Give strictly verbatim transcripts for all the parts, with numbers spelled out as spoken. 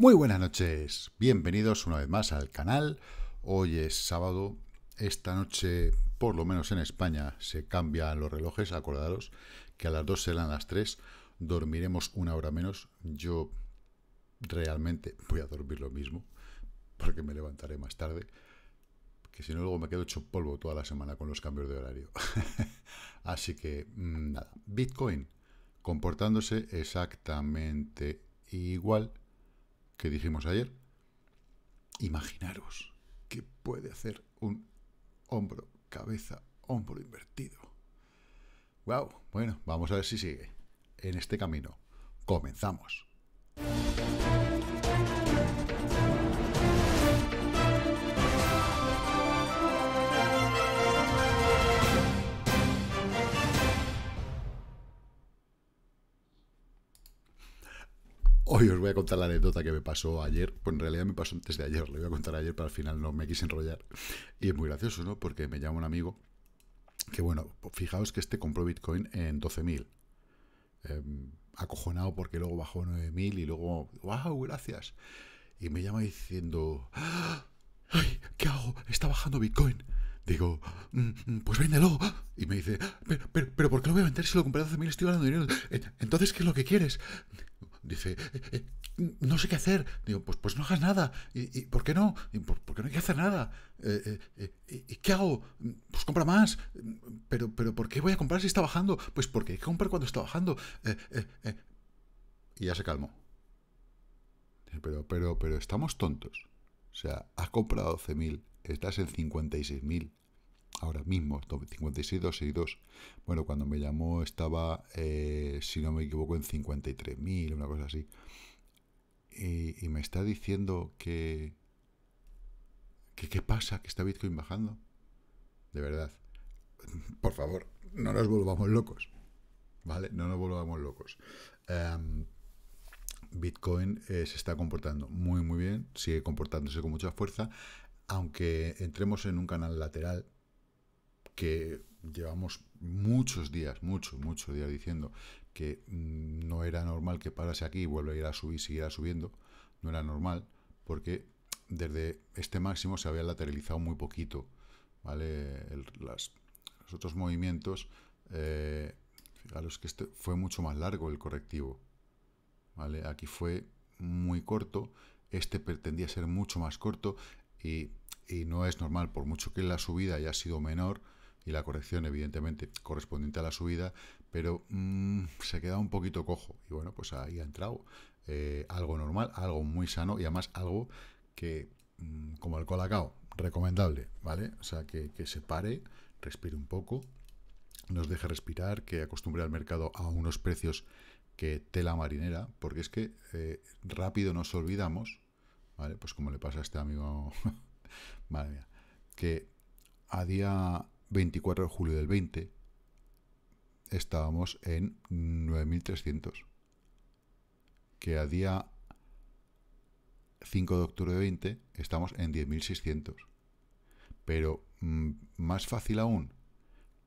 Muy buenas noches, bienvenidos una vez más al canal. Hoy es sábado, esta noche, por lo menos en España, se cambian los relojes. Acordaros que a las dos serán las tres, dormiremos una hora menos. Yo realmente voy a dormir lo mismo, porque me levantaré más tarde, que si no luego me quedo hecho polvo toda la semana con los cambios de horario. Así que, nada, Bitcoin comportándose exactamente igual que dijimos ayer. Imaginaros que puede hacer un hombro, cabeza, hombro invertido. Wow. Bueno, vamos a ver si sigue en este camino. Comenzamos. Hoy os voy a contar la anécdota que me pasó ayer. Pues en realidad me pasó antes de ayer, lo iba a contar ayer, pero al final no me quise enrollar. Y es muy gracioso, ¿no? Porque me llama un amigo que, bueno, fijaos que este compró Bitcoin en doce mil. Eh, acojonado porque luego bajó a nueve mil y luego, ¡wow, gracias! Y me llama diciendo, ¡ay, qué hago! Está bajando Bitcoin. Digo, pues véndelo. Y me dice, pero, pero, pero ¿por qué lo voy a vender si lo compré a doce mil? Estoy ganando dinero. Entonces, ¿qué es lo que quieres? Dice, eh, eh, no sé qué hacer. Digo, pues, pues no hagas nada. ¿Y, y por qué no? Y, por, porque no hay que hacer nada. Eh, eh, eh, ¿Y qué hago? Pues compra más. Pero, pero ¿por qué voy a comprar si está bajando? Pues porque hay que comprar cuando está bajando. Eh, eh, eh. Y ya se calmó. Pero, pero, pero estamos tontos. O sea, has comprado doce mil. Estás en cincuenta y seis mil. Ahora mismo, cincuenta y seis mil doscientos sesenta y dos. Bueno, cuando me llamó estaba, eh, si no me equivoco, en cincuenta y tres mil, una cosa así. Y, y me está diciendo que, que... ¿Qué pasa? ¿Que está Bitcoin bajando? De verdad. Por favor, no nos volvamos locos. ¿Vale? No nos volvamos locos. Um, Bitcoin eh, se está comportando muy, muy bien. Sigue comportándose con mucha fuerza. Aunque entremos en un canal lateral que llevamos muchos días, muchos, muchos días diciendo que no era normal que parase aquí y volviera a subir, siguiera subiendo. No era normal, porque desde este máximo se había lateralizado muy poquito, ¿vale? El, las, los otros movimientos, eh, fijaros que este fue mucho más largo el correctivo, ¿vale? Aquí fue muy corto, este pretendía ser mucho más corto. Y, y no es normal, por mucho que la subida haya sido menor y la corrección evidentemente correspondiente a la subida, pero mmm, se queda un poquito cojo. Y bueno, pues ahí ha entrado eh, algo normal, algo muy sano y además algo que, mmm, como el colacao, recomendable, ¿vale? O sea, que, que se pare, respire un poco, nos deje respirar, que acostumbre al mercado a unos precios que tela marinera, porque es que eh, rápido nos olvidamos. Vale, pues como le pasa a este amigo, madre mía, que a día veinticuatro de julio del veinte estábamos en nueve mil trescientos. Que a día cinco de octubre de veinte estamos en diez mil seiscientos. Pero mm, más fácil aún,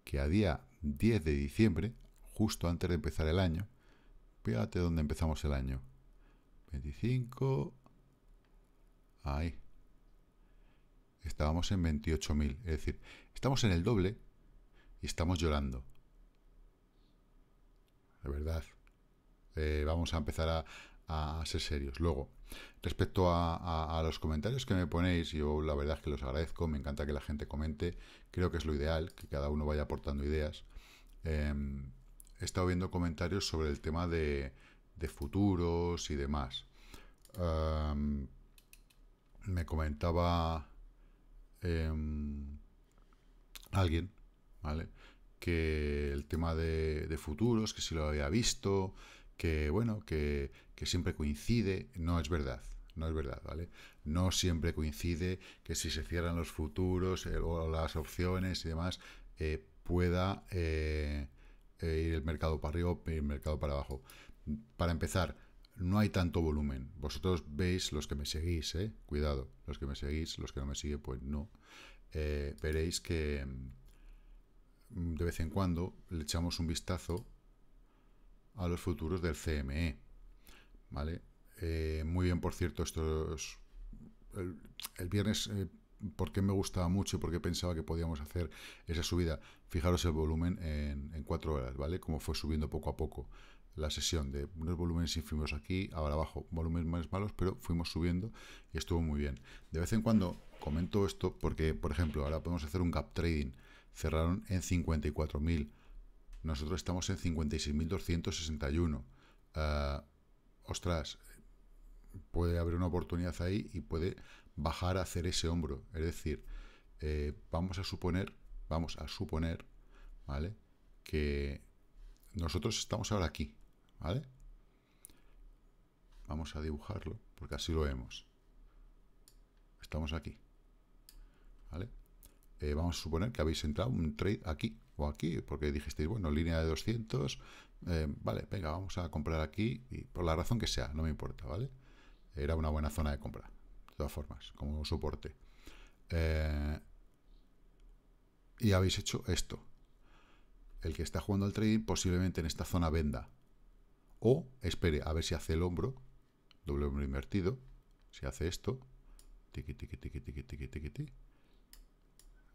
que a día diez de diciembre, justo antes de empezar el año, fíjate dónde empezamos el año. veinticinco... Ahí. Estábamos en veintiocho mil. Es decir, estamos en el doble y estamos llorando. De verdad. Eh, vamos a empezar a, a ser serios. Luego, respecto a, a, a los comentarios que me ponéis, yo la verdad es que los agradezco. Me encanta que la gente comente. Creo que es lo ideal, que cada uno vaya aportando ideas. Eh, he estado viendo comentarios sobre el tema de, de futuros y demás. Um, Me comentaba eh, alguien, ¿vale? Que el tema de, de futuros, que si lo había visto, que bueno, que, que siempre coincide. No es verdad, no es verdad, ¿vale? No siempre coincide que si se cierran los futuros eh, o las opciones y demás, eh, pueda eh, eh, ir el mercado para arriba o el mercado para abajo. Para empezar, no hay tanto volumen. Vosotros veis, los que me seguís, ¿eh? Cuidado, los que me seguís, los que no me siguen, pues no. Eh, veréis que de vez en cuando le echamos un vistazo a los futuros del C M E, ¿vale? Eh, muy bien, por cierto, esto es el, el viernes... Eh, porque me gustaba mucho y porque pensaba que podíamos hacer esa subida. Fijaros el volumen en, en cuatro horas, ¿vale? Como fue subiendo poco a poco la sesión de unos volúmenes infimos aquí, ahora abajo, volúmenes más malos, pero fuimos subiendo y estuvo muy bien. De vez en cuando comento esto porque, por ejemplo, ahora podemos hacer un gap trading. Cerraron en cincuenta y cuatro mil. Nosotros estamos en cincuenta y seis mil doscientos sesenta y uno. Uh, ostras, puede haber una oportunidad ahí y puede... bajar a hacer ese hombro, es decir, eh, vamos a suponer, vamos a suponer, ¿vale? Que nosotros estamos ahora aquí, ¿vale? Vamos a dibujarlo, porque así lo vemos. Estamos aquí, ¿vale? Eh, vamos a suponer que habéis entrado un trade aquí o aquí, porque dijisteis, bueno, línea de doscientos, eh, vale, venga, vamos a comprar aquí, y por la razón que sea, no me importa, ¿vale? Era una buena zona de compra. Todas formas, como soporte, eh, y habéis hecho esto. El que está jugando al trading posiblemente en esta zona venda o espere a ver si hace el hombro, doble hombro invertido, si hace esto, tiqui tiqui tiqui tiqui tiqui tiqui tiqui,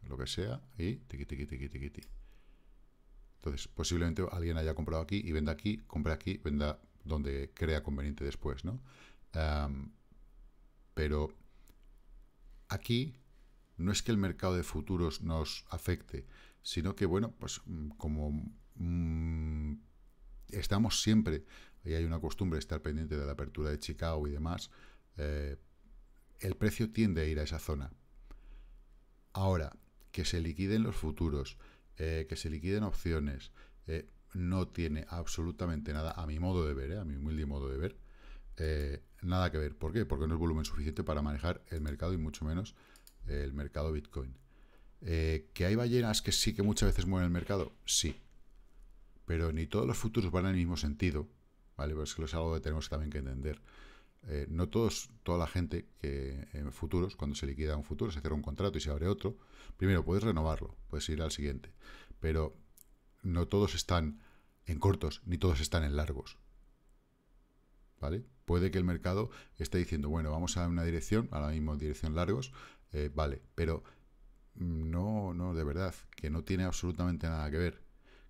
lo que sea, y tiqui tiqui tiqui tiqui tiqui. Entonces posiblemente alguien haya comprado aquí y venda aquí, compra aquí, venda donde crea conveniente después, ¿no? Um, Pero aquí no es que el mercado de futuros nos afecte, sino que, bueno, pues como mmm, estamos siempre, y hay una costumbre de estar pendiente de la apertura de Chicago y demás, eh, el precio tiende a ir a esa zona. Ahora, que se liquiden los futuros, eh, que se liquiden opciones, eh, no tiene absolutamente nada, a mi modo de ver, eh, a mi humilde modo de ver, Eh, nada que ver. ¿Por qué? Porque no es volumen suficiente para manejar el mercado y mucho menos el mercado Bitcoin. Eh, ¿Que hay ballenas que sí que muchas veces mueven el mercado? Sí. Pero ni todos los futuros van en el mismo sentido, ¿vale? Pero es que es algo que tenemos también que entender. Eh, no todos, toda la gente que en futuros, cuando se liquida un futuro, se cierra un contrato y se abre otro, primero puedes renovarlo, puedes ir al siguiente. Pero no todos están en cortos, ni todos están en largos, ¿vale? Puede que el mercado esté diciendo, bueno, vamos a una dirección, ahora mismo dirección largos, eh, vale, pero no, no, de verdad, que no tiene absolutamente nada que ver,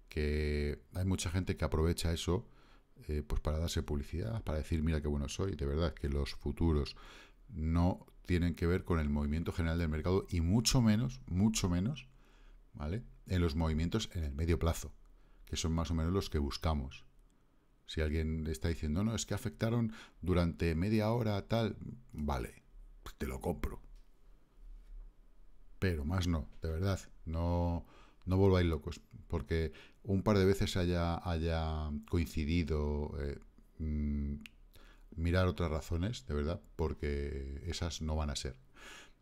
que hay mucha gente que aprovecha eso eh, pues para darse publicidad, para decir, mira qué bueno soy, de verdad, que los futuros no tienen que ver con el movimiento general del mercado y mucho menos, mucho menos, ¿vale? En los movimientos en el medio plazo, que son más o menos los que buscamos. Si alguien está diciendo, no, es que afectaron durante media hora, tal, vale, pues te lo compro. Pero más no, de verdad, no, no volváis locos, porque un par de veces haya, haya coincidido, eh, mm, mirar otras razones, de verdad, porque esas no van a ser.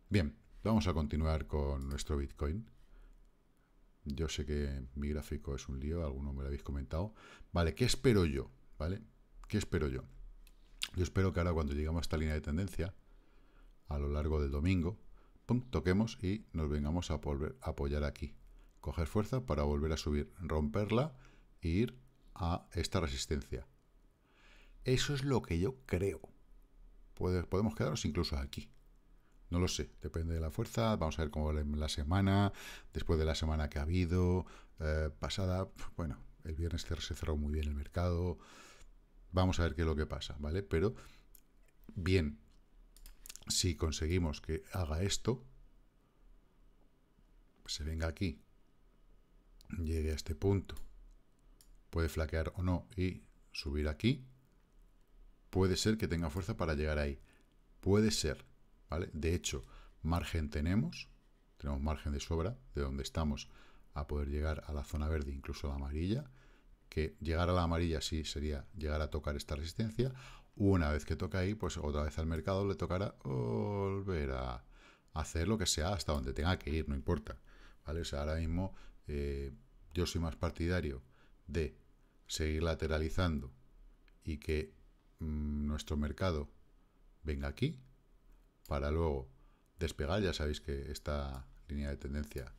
Bien, vamos a continuar con nuestro Bitcoin. Yo sé que mi gráfico es un lío, alguno me lo habéis comentado. Vale, ¿qué espero yo? ¿Vale? ¿Qué espero yo? Yo espero que ahora cuando llegamos a esta línea de tendencia, a lo largo del domingo, pum, toquemos y nos vengamos a volver a apoyar aquí. Coger fuerza para volver a subir, romperla e ir a esta resistencia. Eso es lo que yo creo. Podemos quedarnos incluso aquí. No lo sé, depende de la fuerza, vamos a ver cómo va la semana, después de la semana que ha habido, eh, pasada, bueno, el viernes se cerró muy bien el mercado, vamos a ver qué es lo que pasa, ¿vale? Pero, bien, si conseguimos que haga esto, se venga aquí, llegue a este punto, puede flaquear o no y subir aquí, puede ser que tenga fuerza para llegar ahí, puede ser. ¿Vale? De hecho, margen tenemos, tenemos margen de sobra de donde estamos a poder llegar a la zona verde, incluso a la amarilla, que llegar a la amarilla sí sería llegar a tocar esta resistencia. Una vez que toca ahí, pues otra vez al mercado le tocará volver a hacer lo que sea hasta donde tenga que ir, no importa, ¿vale? O sea, ahora mismo eh, yo soy más partidario de seguir lateralizando y que mm, nuestro mercado venga aquí, para luego despegar. Ya sabéis que esta línea de tendencia,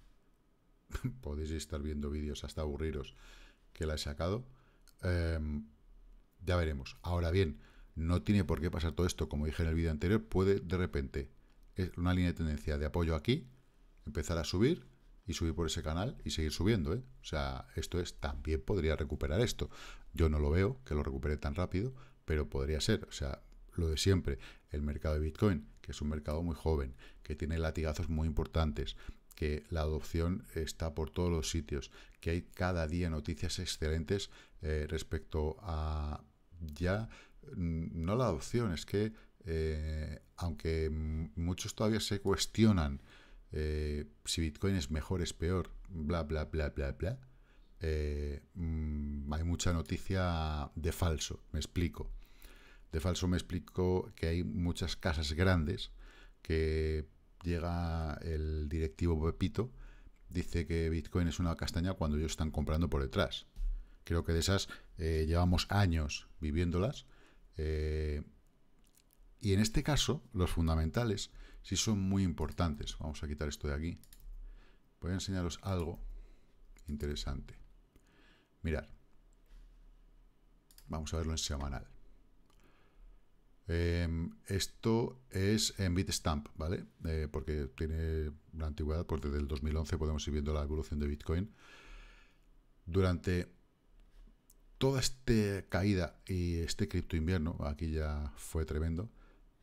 podéis estar viendo vídeos hasta aburriros que la he sacado, eh, ya veremos. Ahora bien, No tiene por qué pasar todo esto, como dije en el vídeo anterior, puede de repente, es una línea de tendencia de apoyo aquí, empezar a subir y subir por ese canal y seguir subiendo, ¿eh? O sea, esto es, también podría recuperar esto. Yo no lo veo, que lo recupere tan rápido, pero podría ser, o sea, lo de siempre, el mercado de Bitcoin, que es un mercado muy joven, que tiene latigazos muy importantes, que la adopción está por todos los sitios, que hay cada día noticias excelentes eh, respecto a ya, no la adopción, es que eh, aunque muchos todavía se cuestionan eh, si Bitcoin es mejor, es peor, bla, bla, bla, bla, bla, eh, hay mucha noticia de falso, me explico. De falso me explico que hay muchas casas grandes que llega el directivo Pepito, dice que Bitcoin es una castaña cuando ellos están comprando por detrás. Creo que de esas eh, llevamos años viviéndolas. Eh, y en este caso, los fundamentales sí son muy importantes. Vamos a quitar esto de aquí. Voy a enseñaros algo interesante. Mirad. Vamos a verlo en semanal. Eh, esto es en Bitstamp, ¿vale? Eh, porque tiene una antigüedad, pues desde el dos mil once podemos ir viendo la evolución de Bitcoin. Durante toda esta caída y este cripto invierno, aquí ya fue tremendo,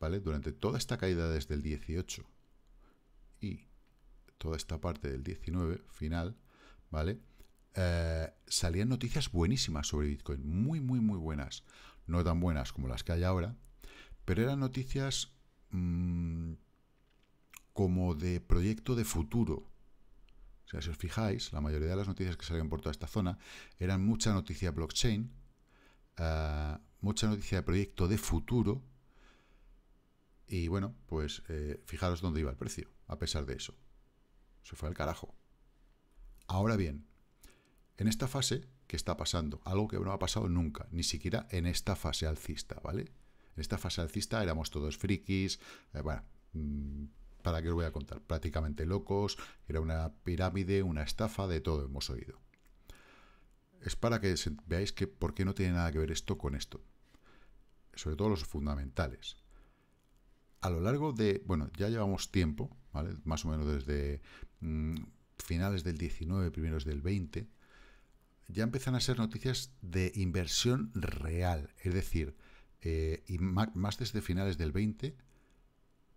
¿vale? Durante toda esta caída desde el dieciocho y toda esta parte del diecinueve final, ¿vale? Eh, salían noticias buenísimas sobre Bitcoin, muy, muy, muy buenas. No tan buenas como las que hay ahora, pero eran noticias mmm, como de proyecto de futuro. O sea, si os fijáis, la mayoría de las noticias que salían por toda esta zona eran mucha noticia blockchain, uh, mucha noticia de proyecto de futuro, y bueno, pues eh, fijaros dónde iba el precio, a pesar de eso. Se fue al carajo. Ahora bien, en esta fase, ¿qué está pasando? Algo que no ha pasado nunca, ni siquiera en esta fase alcista, ¿vale? En esta fase alcista éramos todos frikis, eh, bueno, ¿para qué os voy a contar? Prácticamente locos, era una pirámide, una estafa, de todo hemos oído. Es para que veáis que por qué no tiene nada que ver esto con esto. Sobre todo los fundamentales. A lo largo de, bueno, ya llevamos tiempo, ¿vale? Más o menos desde mmm, finales del diecinueve, primeros del veinte, ya empiezan a ser noticias de inversión real, es decir, Eh, y más desde finales del veinte,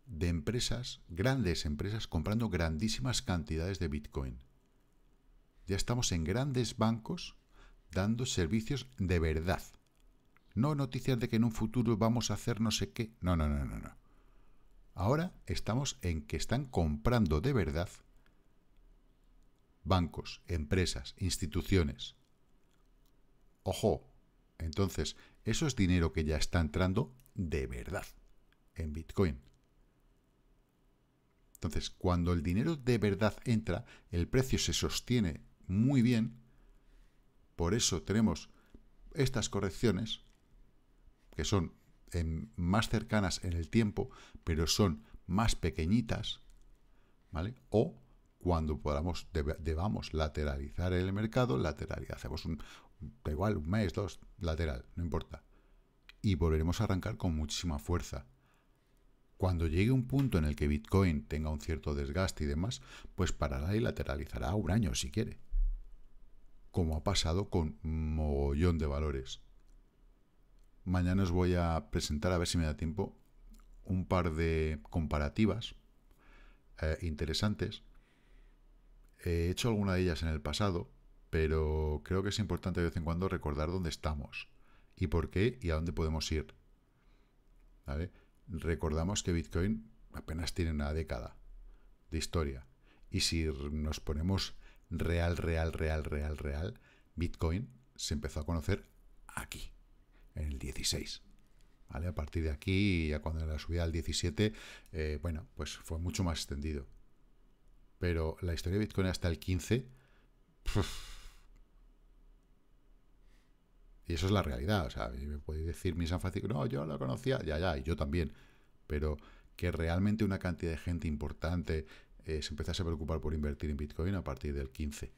de empresas, grandes empresas, comprando grandísimas cantidades de Bitcoin. Ya estamos en grandes bancos dando servicios de verdad. No noticias de que en un futuro vamos a hacer no sé qué. No, no, no, no, no. Ahora estamos en que están comprando de verdad bancos, empresas, instituciones. ¡Ojo! Entonces, eso es dinero que ya está entrando de verdad en Bitcoin. Entonces, cuando el dinero de verdad entra, el precio se sostiene muy bien. Por eso tenemos estas correcciones, que son en, más cercanas en el tiempo, pero son más pequeñitas, ¿vale? O cuando podamos, deb- debamos lateralizar el mercado, lateralizar, hacemos un... Da igual, un mes, dos, lateral, no importa. Y volveremos a arrancar con muchísima fuerza. Cuando llegue un punto en el que Bitcoin tenga un cierto desgaste y demás, pues parará y lateralizará un año si quiere. Como ha pasado con mogollón de valores. Mañana os voy a presentar, a ver si me da tiempo, un par de comparativas eh, interesantes. He hecho alguna de ellas en el pasado, pero creo que es importante de vez en cuando recordar dónde estamos y por qué y a dónde podemos ir. ¿Vale? Recordamos que Bitcoin apenas tiene una década de historia. Y si nos ponemos real, real, real, real, real, Bitcoin se empezó a conocer aquí, en el dieciséis. ¿Vale? A partir de aquí, ya cuando la subida al diecisiete, eh, bueno, pues fue mucho más extendido. Pero la historia de Bitcoin hasta el quince... Pff, y eso es la realidad. O sea, me podéis decir mi San Francisco, no, yo la conocía, ya, ya, y yo también. Pero que realmente una cantidad de gente importante eh, se empezase a preocupar por invertir en Bitcoin a partir del quince.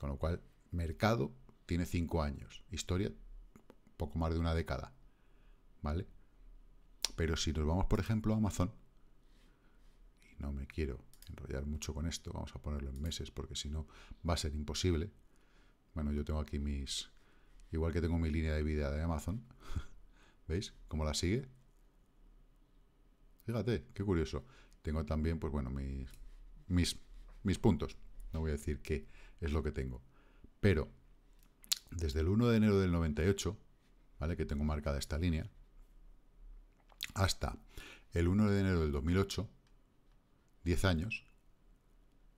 Con lo cual, mercado tiene cinco años, historia poco más de una década. ¿vale? Pero si nos vamos, por ejemplo, a Amazon, y no me quiero enrollar mucho con esto, vamos a ponerlo en meses, porque si no va a ser imposible. Bueno, yo tengo aquí mis... Igual que tengo mi línea de vida de Amazon, ¿veis cómo la sigue? Fíjate, qué curioso. Tengo también, pues bueno, mis, mis, mis puntos. No voy a decir qué es lo que tengo. Pero desde el uno de enero del noventa y ocho, ¿vale? Que tengo marcada esta línea, hasta el uno de enero del dos mil ocho, diez años,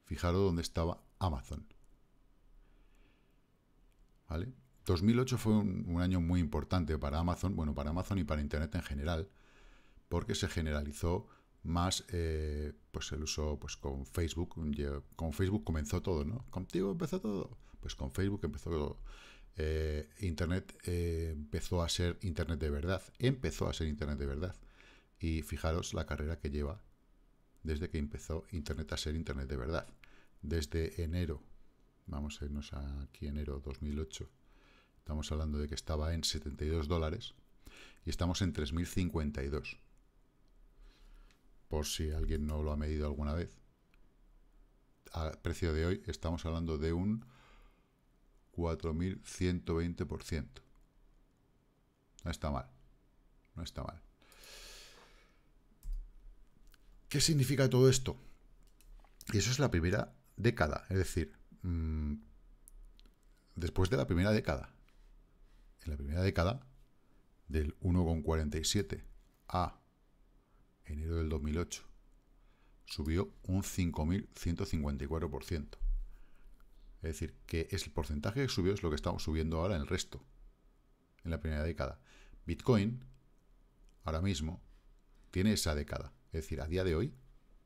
fijaros dónde estaba Amazon. ¿Vale? dos mil ocho fue un, un año muy importante para Amazon, bueno, para Amazon y para Internet en general, porque se generalizó más eh, pues el uso pues con Facebook. Con Facebook comenzó todo, ¿no? Contigo empezó todo. Pues con Facebook empezó todo. Eh, Internet eh, empezó a ser Internet de verdad. Empezó a ser Internet de verdad. Y fijaros la carrera que lleva desde que empezó Internet a ser Internet de verdad. Desde enero, vamos a irnos aquí, enero dos mil ocho, estamos hablando de que estaba en setenta y dos dólares y estamos en tres mil cincuenta y dos. Por si alguien no lo ha medido alguna vez, a precio de hoy estamos hablando de un cuatro mil ciento veinte por ciento. No está mal, no está mal. ¿Qué significa todo esto? Y eso es la primera década, es decir, mmm, después de la primera década. En la primera década, del uno coma cuarenta y siete a enero del dos mil ocho, subió un cinco mil ciento cincuenta y cuatro por ciento. Es decir, que es el porcentaje que subió es lo que estamos subiendo ahora en el resto, en la primera década. Bitcoin, ahora mismo, tiene esa década. Es decir, a día de hoy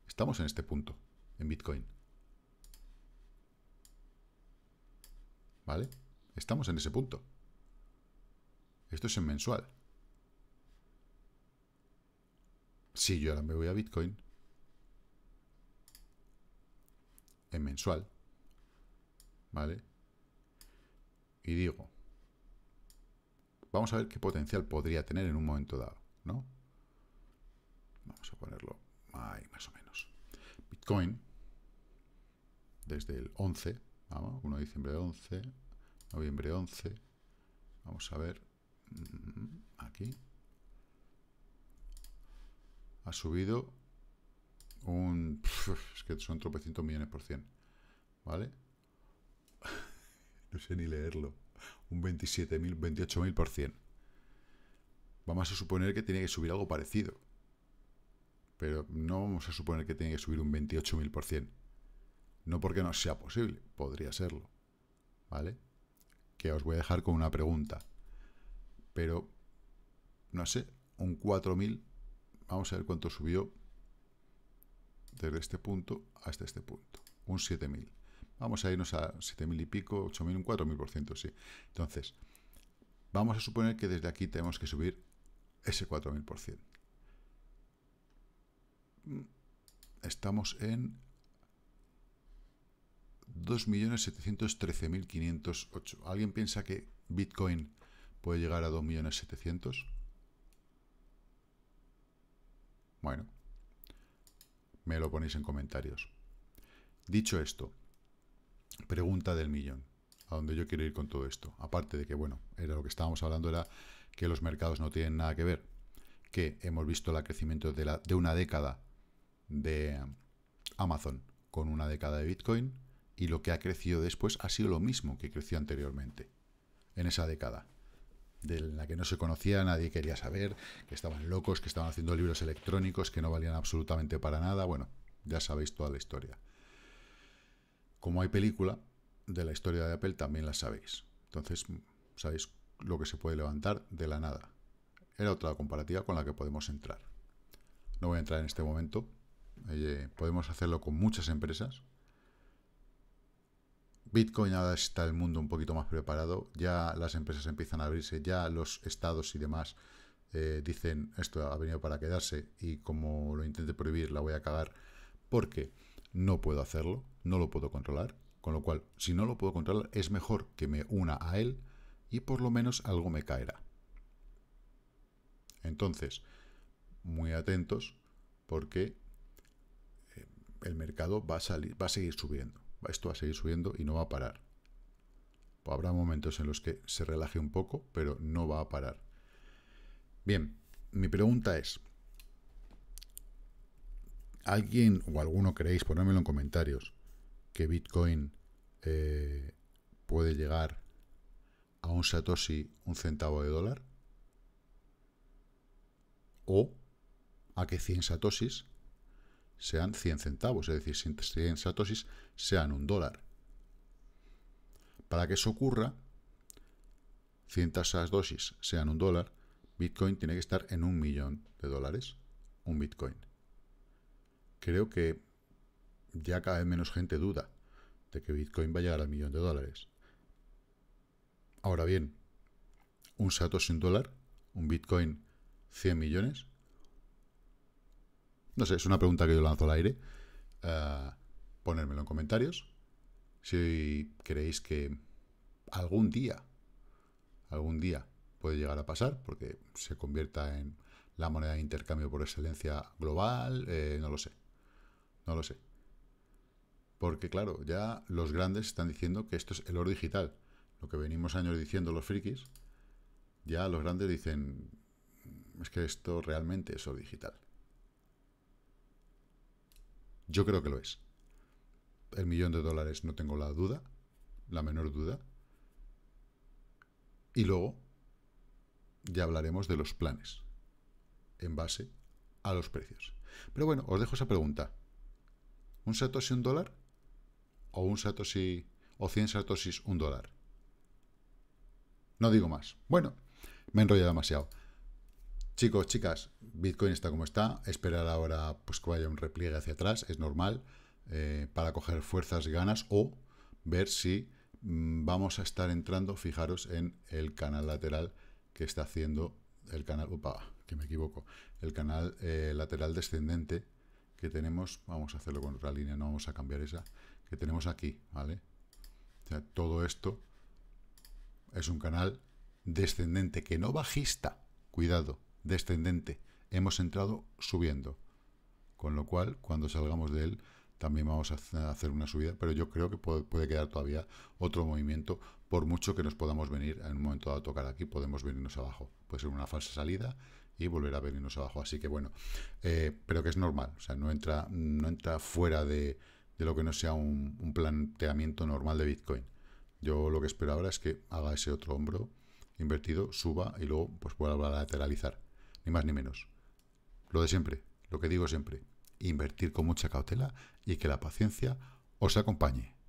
estamos en este punto, en Bitcoin. ¿Vale? Estamos en ese punto. Esto es en mensual. Si yo ahora me voy a Bitcoin, en mensual, ¿vale? Y digo, vamos a ver qué potencial podría tener en un momento dado, ¿no? Vamos a ponerlo ahí, más o menos. Bitcoin, desde el once, vamos, uno de diciembre del once, noviembre once, vamos a ver, aquí, ha subido un, es que son tropecientos millones por cien, ¿vale? No sé ni leerlo, un veintisiete mil, veintiocho mil por cien. Vamos a suponer que tiene que subir algo parecido. Pero no vamos a suponer que tiene que subir un veintiocho mil por ciento. No porque no sea posible, podría serlo, ¿vale? Que os voy a dejar con una pregunta. Pero, no sé, un cuatro mil, vamos a ver cuánto subió desde este punto hasta este punto. Un siete mil. Vamos a irnos a siete mil y pico, ocho mil, un cuatro mil por ciento, sí. Entonces, vamos a suponer que desde aquí tenemos que subir ese cuatro mil por ciento. Estamos en dos millones setecientos trece mil quinientos ocho. ¿Alguien piensa que Bitcoin puede llegar a dos millones setecientos? Bueno, me lo ponéis en comentarios. Dicho esto, pregunta del millón, a donde yo quiero ir con todo esto. Aparte de que, bueno, era lo que estábamos hablando, era que los mercados no tienen nada que ver, que hemos visto el crecimiento de, la, de una década de Amazon con una década de Bitcoin, y lo que ha crecido después ha sido lo mismo que creció anteriormente en esa década, de la que no se conocía, nadie quería saber, que estaban locos, que estaban haciendo libros electrónicos que no valían absolutamente para nada. Bueno, ya sabéis toda la historia. Como hay película de la historia de Apple, también la sabéis. Entonces sabéis lo que se puede levantar de la nada. Era otra comparativa con la que podemos entrar. No voy a entrar en este momento. Eh, podemos hacerlo con muchas empresas. Bitcoin ahora está el mundo un poquito más preparado. Ya las empresas empiezan a abrirse. Ya los estados y demás eh, dicen esto ha venido para quedarse y como lo intente prohibir la voy a cagar porque no puedo hacerlo, no lo puedo controlar. Con lo cual, si no lo puedo controlar, es mejor que me una a él y por lo menos algo me caerá. Entonces, muy atentos porque el mercado va a salir, va a seguir subiendo. Esto va a seguir subiendo y no va a parar. Pues habrá momentos en los que se relaje un poco, pero no va a parar. Bien, mi pregunta es, ¿alguien o alguno queréis, ponérmelo en comentarios, que Bitcoin eh, puede llegar a un Satoshi un centavo de dólar? ¿O a que cien Satoshis sean cien centavos? Es decir, cien Satoshis sean un dólar. Para que eso ocurra, cien Satoshis sean un dólar, Bitcoin tiene que estar en un millón de dólares, un Bitcoin. Creo que ya cada vez menos gente duda de que Bitcoin va a llegar al millón de dólares. Ahora bien, un Satoshi un dólar, un Bitcoin cien millones. No sé, es una pregunta que yo lanzo al aire. Uh, ponérmelo en comentarios. Si creéis que algún día, algún día puede llegar a pasar, porque se convierta en la moneda de intercambio por excelencia global, eh, no lo sé. No lo sé. Porque claro, ya los grandes están diciendo que esto es el oro digital. Lo que venimos años diciendo los frikis, ya los grandes dicen, es que esto realmente es oro digital. Yo creo que lo es. El millón de dólares no tengo la duda, la menor duda. Y luego ya hablaremos de los planes en base a los precios. Pero bueno, os dejo esa pregunta. ¿Un Satoshi un dólar? ¿O un Satoshi o cien Satoshis un dólar? No digo más. Bueno, me he enrollado demasiado. Chicos, chicas, Bitcoin está como está. Esperar ahora pues, que vaya un repliegue hacia atrás es normal eh, para coger fuerzas y ganas o ver si mmm, vamos a estar entrando, fijaros, en el canal lateral que está haciendo el canal... Opa, que me equivoco. El canal eh, lateral descendente que tenemos... Vamos a hacerlo con otra línea, no vamos a cambiar esa. Que tenemos aquí, ¿vale? O sea, todo esto es un canal descendente que no bajista. Cuidado. Descendente, hemos entrado subiendo, con lo cual cuando salgamos de él también vamos a hacer una subida, pero yo creo que puede, puede quedar todavía otro movimiento, por mucho que nos podamos venir en un momento dado a tocar aquí, podemos venirnos abajo, puede ser una falsa salida y volver a venirnos abajo, así que bueno, eh, pero que es normal, o sea, no entra, no entra fuera de, de lo que no sea un, un planteamiento normal de Bitcoin. Yo lo que espero ahora es que haga ese otro hombro invertido, suba y luego pues pueda lateralizar. Ni más ni menos. Lo de siempre, lo que digo siempre. Invertir con mucha cautela y que la paciencia os acompañe.